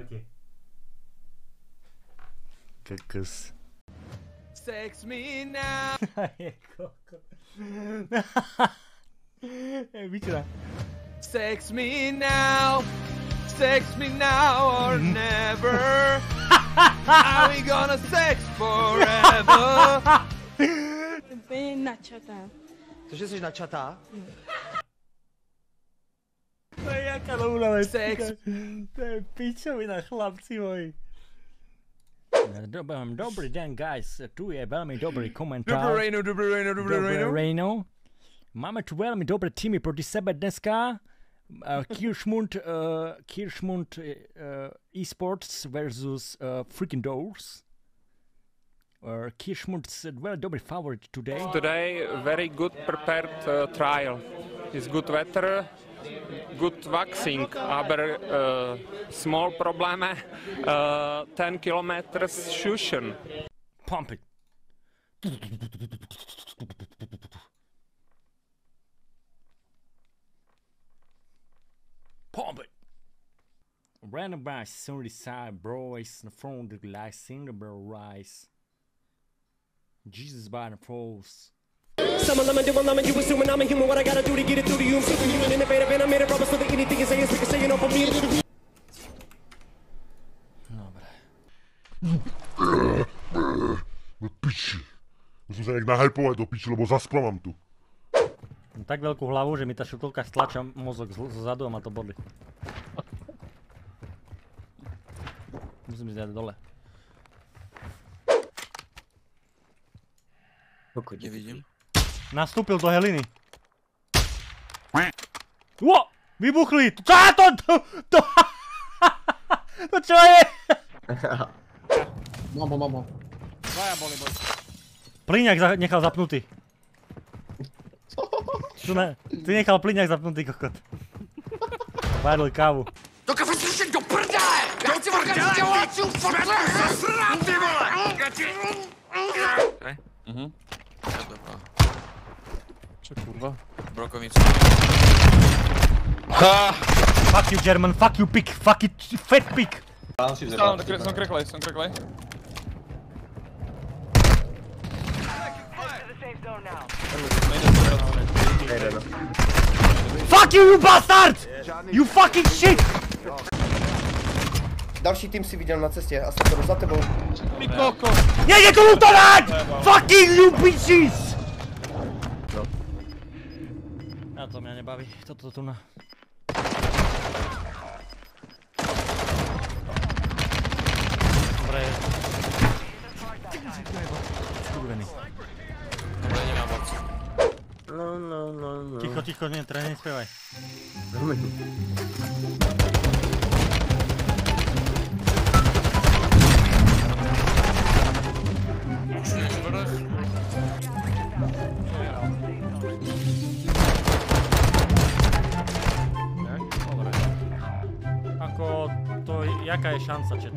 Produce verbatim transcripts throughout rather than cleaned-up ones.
ya ki? Kız. Sex me now. Hayır, korkun. Bitir lan. Sex me now. Sex me now or never. Are we gonna sex forever? Ve nachata. Ty jesteś nachata? To jaka dobra sex. Te pičovi na chlapci moji. Dobry dzień, guys. Tu je veľmi dobrý komentár. Dobré ráno, dobré ráno, dobré ráno. Dobré ráno. Máme tu veľmi dobré týmy proti sebe dneska. Uh, Kirschmund, uh, Kirschmund uh, Esports versus uh, Freaking Doors. Uh, Kirschmund's very good favorite today. Today, very good prepared uh, trial. It's good weather, good waxing, aber uh, small problem, uh, ten kilometers shushen. Pump it. Pump it. Random by Sunday side broys from the light single rise. Jesus by the falls. Some of them do what I'm you assuming I'm a human. What I gotta do to get it through to you. I'm superhuman, innovative, and I made a promise so that anything is saying, saying, you know, for me. No, but piči. Musím se nějak nahypovat do piči, lebo zasplamám tu. Tak velkou hlavu, že mi ta šutolka stlača mozog zadu a má to bodli. Musím si dát dole. Pokud nevidím. Nastúpil do Heliny. Uo! Vybuchli! To, to, to, to, to čo je? Mám ho, mám ho. Plyňák nechal zapnutý. Ty nechal plyňák zapnutý, kokot. Vádli kávu. Do kafe slyšet, do prdele! Já ti vrkám zděláčů, fotle! Zasrát, ty vole! Já ti... Mhm. Co kurwa? Brokowice. Ha! Fuck you German, fuck you pig, fuck it, fat pig! Są kreklej, są kreklej. Fuck you, you bastard! You fucking shit! Další tým si viděl na cestě a jsem za tebou. Ty koko! Nejde to lutovat! Fucking you bitches! No to mě nebaví, toto tu na... Dobré. Skurvený. Dobré, nemám moc. No, no, no, no. Ticho, ticho, ne, trhej, nespěvaj. Ako to jaka je šansa čet?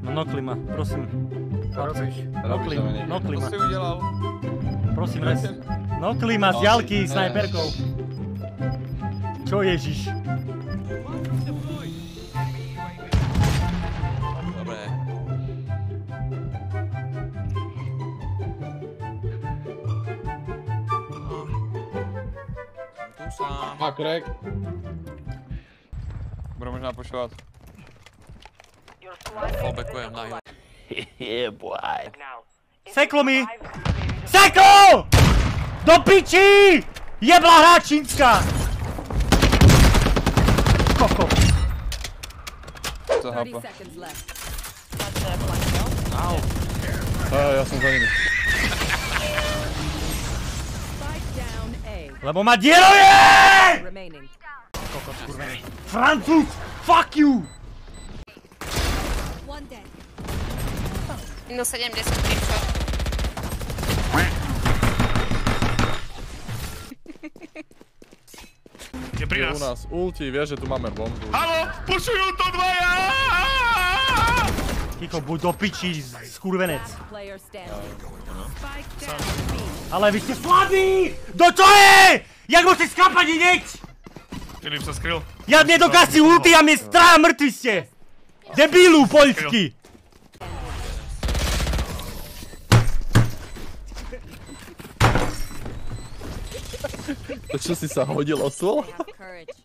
No klima, prosím. No klima, no klima. Prosím, res. No klima z ďalky snajperkou. Čo ježiš? Krek. Budu možná pošovat. Fallbackujem na him. Hehe, boy. Seklo mi! Seklo! Do piči! Jebla hra čínská! Koko. Co hapa? Au. Já jsem za jiný. Lebo ma dieruje! Kokos kurvený. Francúz! Fuck you! No sedemdesiat prečo. Je pri nás. Je u nás ulti, vie, že tu máme bombu. Haló, pušujú to dvaja! Kiko, buď do piči, skurvenec. Sám. Ale vy jste slabí! Do čo je? Jak můžete skápat jinak? Filip se skryl. Já nedokážu ulti a mě strá mrtví jste. Debilů polský. To čo si sa hodil o stôl? Na čo? Nehraš hry už.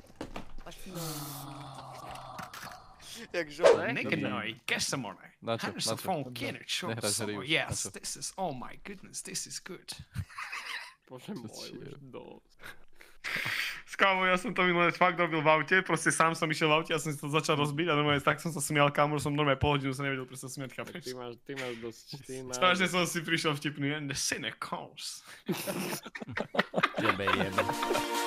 Bože môj, už dosť. Skámo, ja som to minulé fakt robil v aute, proste sám som išiel v aute, ja som si to začal rozbiť a normálne tak som sa smial, kámo, som normálne po hodinu sa nevedel presne smiať, chápeš? Ty máš, ty máš dosť, ty máš... Strašne som si prišiel vtipný, and the cynicals. Jebe, jebe.